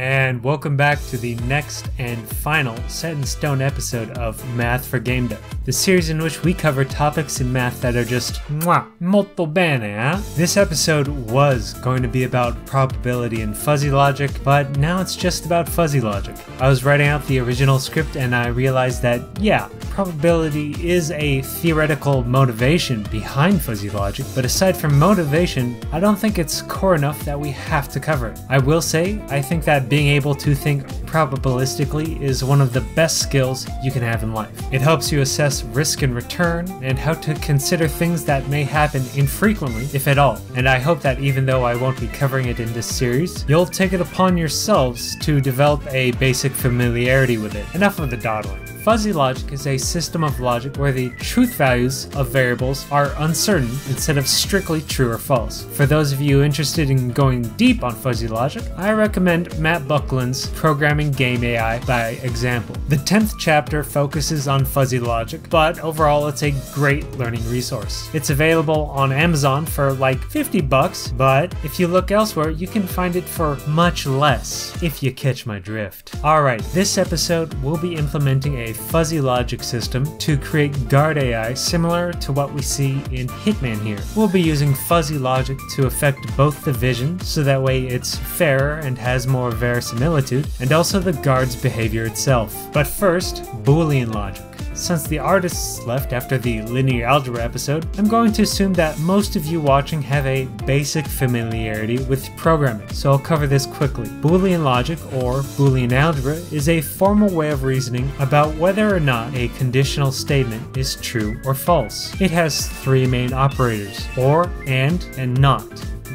And welcome back to the next and final set in stone episode of Math for Game Dev, the series in which we cover topics in math that are just mwah, molto bene, huh? This episode was going to be about probability and fuzzy logic, but now it's just about fuzzy logic. I was writing out the original script and I realized that, yeah, probability is a theoretical motivation behind fuzzy logic, but aside from motivation, I don't think it's core enough that we have to cover it. I will say, I think that being able to think probabilistically is one of the best skills you can have in life. It helps you assess risk and return and how to consider things that may happen infrequently, if at all. And I hope that even though I won't be covering it in this series, you'll take it upon yourselves to develop a basic familiarity with it. Enough of the dawdling. Fuzzy logic is a system of logic where the truth values of variables are uncertain instead of strictly true or false. For those of you interested in going deep on fuzzy logic, I recommend Matt Buckland's Programming Game AI by Example. The 10th chapter focuses on fuzzy logic, but overall it's a great learning resource. It's available on Amazon for like $50, but if you look elsewhere, you can find it for much less, if you catch my drift. Alright, this episode we'll be implementing a fuzzy logic system to create guard AI similar to what we see in Hitman here. We'll be using fuzzy logic to affect both the vision, so that way it's fairer and has more verisimilitude, and also the guard's behavior itself. But first, Boolean logic. Since the artists left after the linear algebra episode, I'm going to assume that most of you watching have a basic familiarity with programming, so I'll cover this quickly. Boolean logic, or Boolean algebra, is a formal way of reasoning about whether or not a conditional statement is true or false. It has three main operators: or, and not.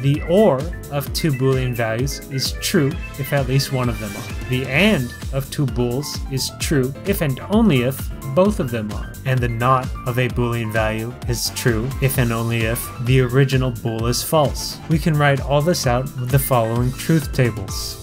The or of two Boolean values is true if at least one of them are. The and of two bools is true if and only if both of them are. And the not of a Boolean value is true if and only if the original bool is false. We can write all this out with the following truth tables.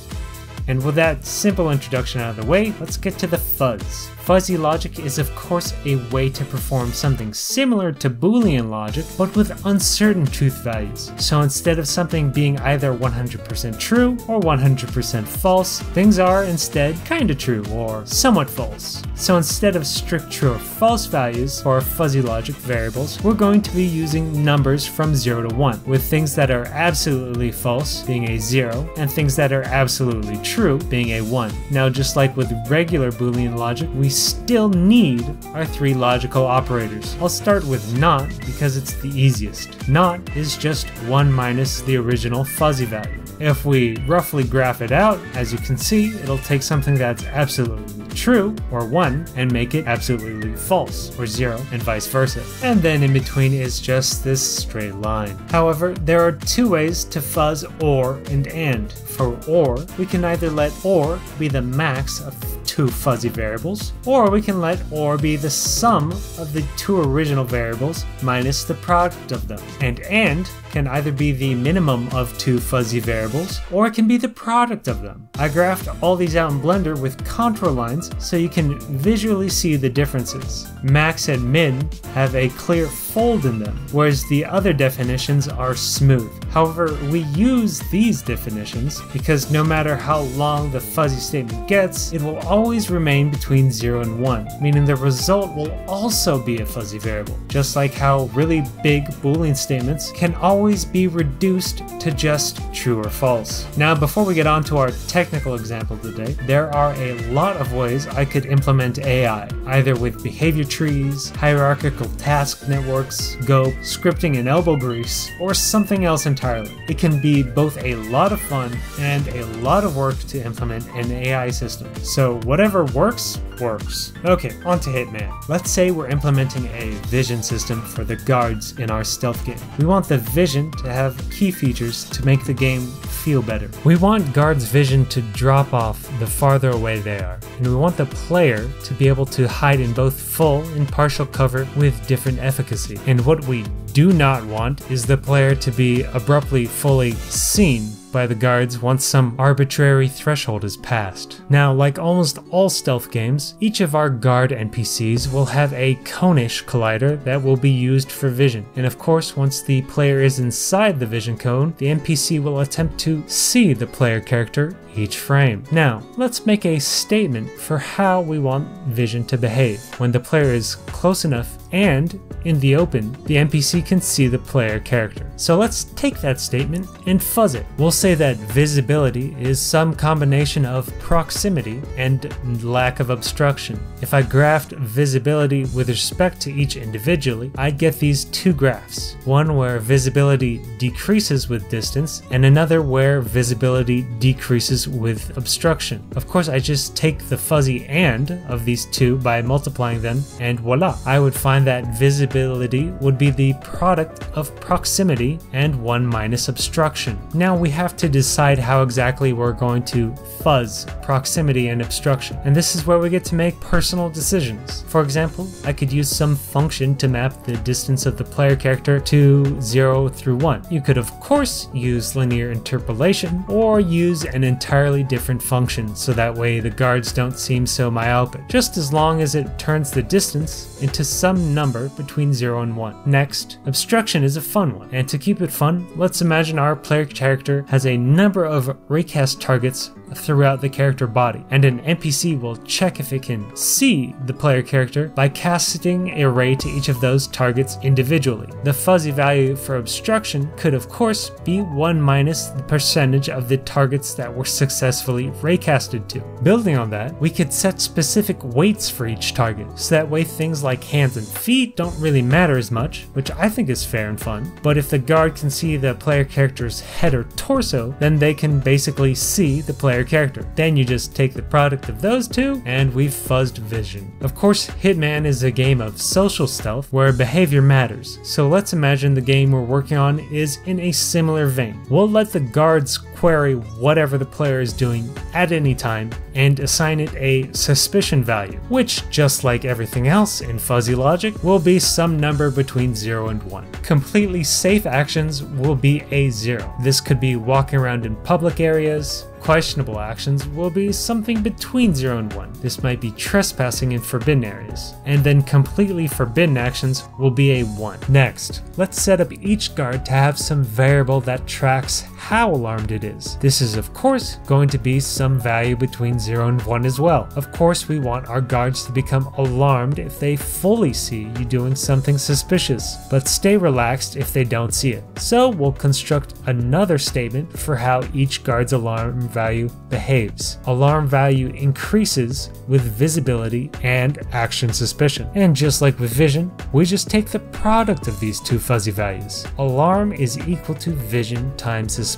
And with that simple introduction out of the way, let's get to the fuzz. Fuzzy logic is of course a way to perform something similar to Boolean logic, but with uncertain truth values. So instead of something being either 100% true or 100% false, things are instead kinda true or somewhat false. So instead of strict true or false values for fuzzy logic variables, we're going to be using numbers from 0 to 1, with things that are absolutely false being a 0, and things that are absolutely true being a 1. Now just like with regular Boolean logic, we still need our three logical operators. I'll start with not because it's the easiest. Not is just 1 minus the original fuzzy value. If we roughly graph it out, as you can see, it'll take something that's absolutely true, or 1, and make it absolutely false, or 0, and vice versa. And then in between is just this straight line. However, there are two ways to fuzz or and. For or, we can either let or be the max of two fuzzy variables, or we can let or be the sum of the two original variables minus the product of them. And can either be the minimum of two fuzzy variables, or it can be the product of them. I graphed all these out in Blender with contour lines so you can visually see the differences. Max and min have a clear fold in them, whereas the other definitions are smooth. However, we use these definitions because no matter how long the fuzzy statement gets, it will always remain between 0 and 1, meaning the result will also be a fuzzy variable, just like how really big Boolean statements can always be reduced to just true or false. Now before we get on to our technical example today, there are a lot of ways I could implement AI, either with behavior trees, hierarchical task networks, Go, scripting and elbow grease, or something else entirely. It can be both a lot of fun and a lot of work to implement an AI system. So whatever works, works. Okay, on to Hitman. Let's say we're implementing a vision system for the guards in our stealth game. We want the vision to have key features to make the game feel better. We want guards' vision to drop off the farther away they are, and we want the player to be able to hide in both full and partial cover with different efficacy. And what we do not want is the player to be abruptly fully seen by the guards once some arbitrary threshold is passed. Now, like almost all stealth games, each of our guard NPCs will have a cone-ish collider that will be used for vision, and of course once the player is inside the vision cone, the NPC will attempt to see the player character each frame. Now, let's make a statement for how we want vision to behave. When the player is close enough and in the open, the NPC can see the player character. So let's take that statement and fuzz it. We'll say that visibility is some combination of proximity and lack of obstruction. If I graphed visibility with respect to each individually, I'd get these two graphs. One where visibility decreases with distance, and another where visibility decreases with obstruction. Of course, I just take the fuzzy and of these two by multiplying them, and voila, I would find that visibility would be the product of proximity and 1 minus obstruction. Now we have to decide how exactly we're going to fuzz proximity and obstruction, and this is where we get to make personal decisions. For example, I could use some function to map the distance of the player character to 0 through 1. You could of course use linear interpolation or use an entirely different function so that way the guards don't seem so myopic, just as long as it turns the distance into some number between 0 and 1. Next, obstruction is a fun one, and to keep it fun, let's imagine our player character has a number of recast targets throughout the character body, and an NPC will check if it can see the player character by casting a ray to each of those targets individually. The fuzzy value for obstruction could of course be 1 minus the percentage of the targets that were successfully raycasted to. Building on that, we could set specific weights for each target, so that way things like hands and feet don't really matter as much, which I think is fair and fun, but if the guard can see the player character's head or torso, then they can basically see the player character. Then you just take the product of those two and we've fuzzed vision. Of course, Hitman is a game of social stealth where behavior matters, so let's imagine the game we're working on is in a similar vein. We'll let the guards query whatever the player is doing at any time and assign it a suspicion value, which, just like everything else in fuzzy logic, will be some number between 0 and 1. Completely safe actions will be a 0. This could be walking around in public areas. Questionable actions will be something between 0 and 1. This might be trespassing in forbidden areas. And then completely forbidden actions will be a 1. Next, let's set up each guard to have some variable that tracks how alarmed it is. This is of course going to be some value between 0 and 1 as well. Of course, we want our guards to become alarmed if they fully see you doing something suspicious, but stay relaxed if they don't see it. So we'll construct another statement for how each guard's alarm value behaves. Alarm value increases with visibility and action suspicion. And just like with vision, we just take the product of these two fuzzy values. Alarm is equal to vision times suspicion.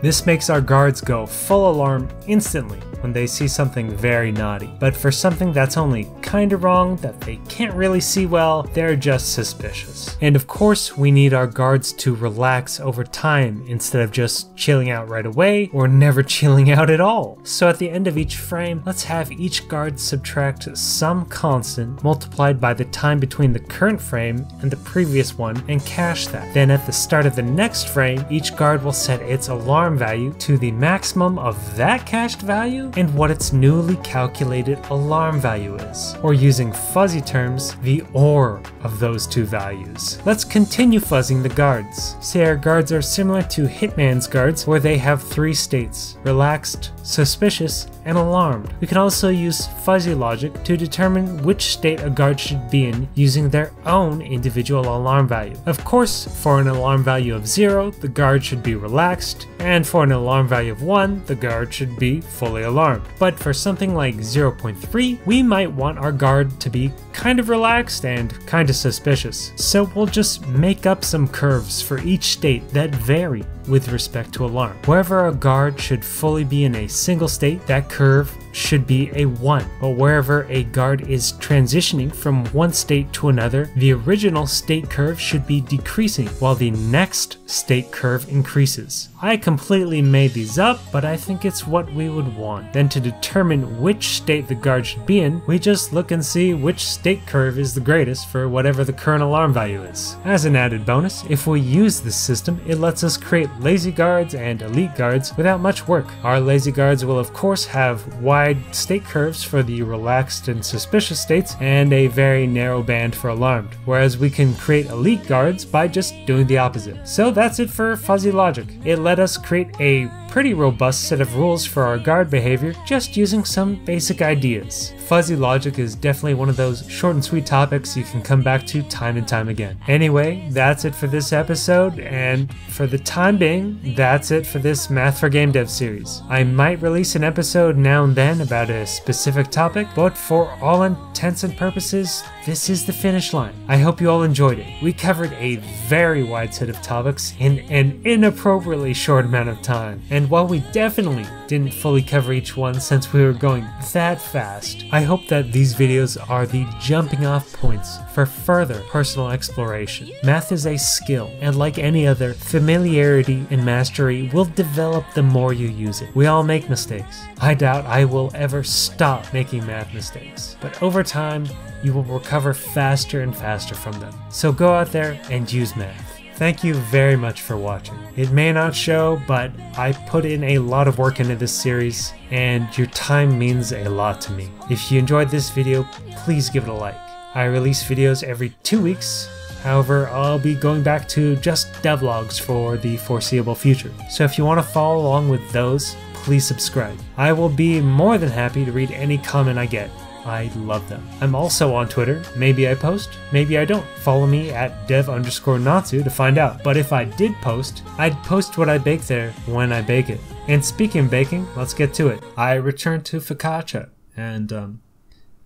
This makes our guards go full alarm instantly when they see something very naughty. But for something that's only kinda wrong, that they can't really see well, they're just suspicious. And of course, we need our guards to relax over time instead of just chilling out right away or never chilling out at all. So at the end of each frame, let's have each guard subtract some constant multiplied by the time between the current frame and the previous one and cache that. Then at the start of the next frame, each guard will set its alarm value to the maximum of that cached value and what its newly calculated alarm value is, or using fuzzy terms, the OR of those two values. Let's continue fuzzing the guards. Say our guards are similar to Hitman's guards where they have 3 states: relaxed, suspicious, and alarmed. We can also use fuzzy logic to determine which state a guard should be in using their own individual alarm value. Of course, for an alarm value of 0, the guard should be relaxed, and for an alarm value of 1, the guard should be fully alarmed. But for something like 0.3, we might want our guard to be kind of relaxed and kind of suspicious. So we'll just make up some curves for each state that vary with respect to alarm. Wherever a guard should fully be in a single state, that curve should be a 1, but wherever a guard is transitioning from one state to another, the original state curve should be decreasing while the next state curve increases. I completely made these up, but I think it's what we would want. Then to determine which state the guard should be in, we just look and see which state curve is the greatest for whatever the current alarm value is. As an added bonus, if we use this system, it lets us create lazy guards and elite guards without much work. Our lazy guards will of course have wide state curves for the relaxed and suspicious states and a very narrow band for alarmed, whereas we can create elite guards by just doing the opposite. So that's it for fuzzy logic. It let us create a pretty robust set of rules for our guard behavior just using some basic ideas. Fuzzy logic is definitely one of those short and sweet topics you can come back to time and time again. Anyway, that's it for this episode, and for the time being, that's it for this Math for Game Dev series. I might release an episode now and then about a specific topic, but for all intents and purposes, this is the finish line. I hope you all enjoyed it. We covered a very wide set of topics in an inappropriately short amount of time, and while we definitely didn't fully cover each one since we were going that fast, I hope that these videos are the jumping off points for further personal exploration. Math is a skill, and like any other, familiarity and mastery will develop the more you use it. We all make mistakes. I doubt I will ever stop making math mistakes, but over time, you will recover faster and faster from them. So go out there and use math. Thank you very much for watching. It may not show, but I put in a lot of work into this series, and your time means a lot to me. If you enjoyed this video, please give it a like. I release videos every 2 weeks, however, I'll be going back to just devlogs for the foreseeable future. So if you want to follow along with those, please subscribe. I will be more than happy to read any comment I get. I love them. I'm also on Twitter. Maybe I post, maybe I don't. Follow me at dev_natsu to find out. But if I did post, I'd post what I bake there when I bake it. And speaking of baking, let's get to it. I returned to focaccia, and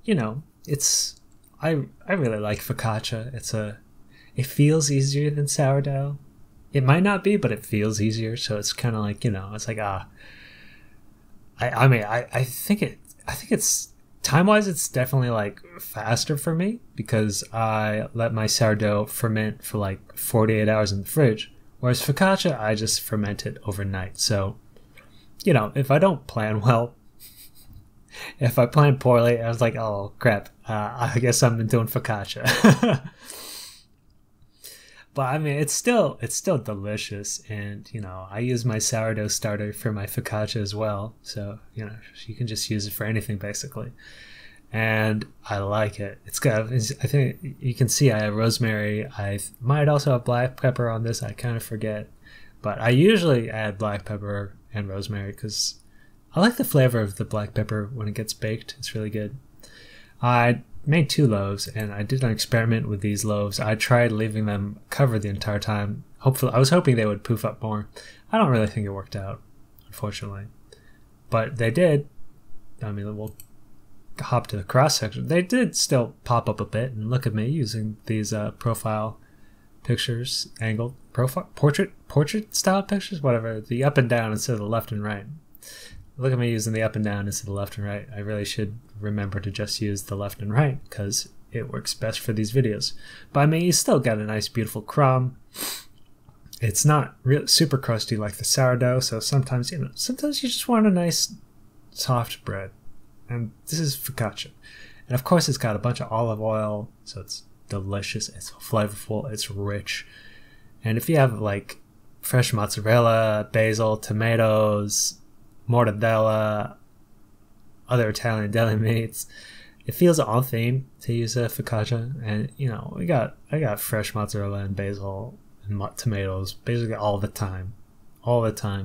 you know, I really like focaccia. It feels easier than sourdough. It might not be, but it feels easier. So it's kind of like, you know, it's like I think it's. Time-wise, it's definitely like faster for me because I let my sourdough ferment for like 48 hours in the fridge, whereas focaccia, I just ferment it overnight. So, you know, if I don't plan well, if I plan poorly, I was like, oh crap, I guess I'm doing focaccia. But I mean, it's still delicious, and you know, I use my sourdough starter for my focaccia as well. So you know, you can just use it for anything basically, and I like it. It's got, I think you can see I have rosemary. I might also have black pepper on this. I kind of forget, but I usually add black pepper and rosemary because I like the flavor of the black pepper when it gets baked. It's really good. I made 2 loaves, and I did an experiment with these loaves. I tried leaving them covered the entire time. Hopefully, I was hoping they would poof up more. I don't really think it worked out, unfortunately, but they did. I mean, we'll hop to the cross section. They did still pop up a bit, and look at me using these profile pictures, angled profile, portrait style pictures, whatever. The up and down instead of the left and right. Look at me using the up and down instead of the left and right. I really should remember to just use the left and right because it works best for these videos. But I mean, you still got a nice, beautiful crumb. It's not real super crusty like the sourdough, so sometimes, you know, sometimes you just want a nice, soft bread. And this is focaccia. And of course, it's got a bunch of olive oil, so it's delicious, it's flavorful, it's rich. And if you have like fresh mozzarella, basil, tomatoes, mortadella, other Italian deli meats, it feels on theme to use a focaccia. And you know, I got fresh mozzarella and basil and tomatoes basically all the time.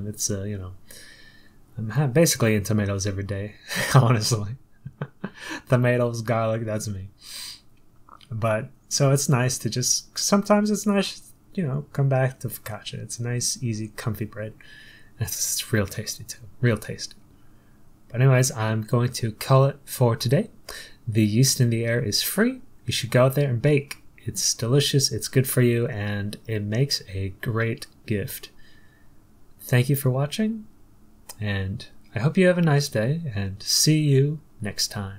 It's you know, I'm basically in tomatoes every day, honestly. Tomatoes, garlic, that's me. But so it's nice to just, sometimes it's nice, you know, come back to focaccia. It's a nice, easy, comfy bread. It's real tasty too, real tasty. But anyways, I'm going to call it for today. The yeast in the air is free. You should go out there and bake. It's delicious, it's good for you, and it makes a great gift. Thank you for watching, and I hope you have a nice day, and see you next time.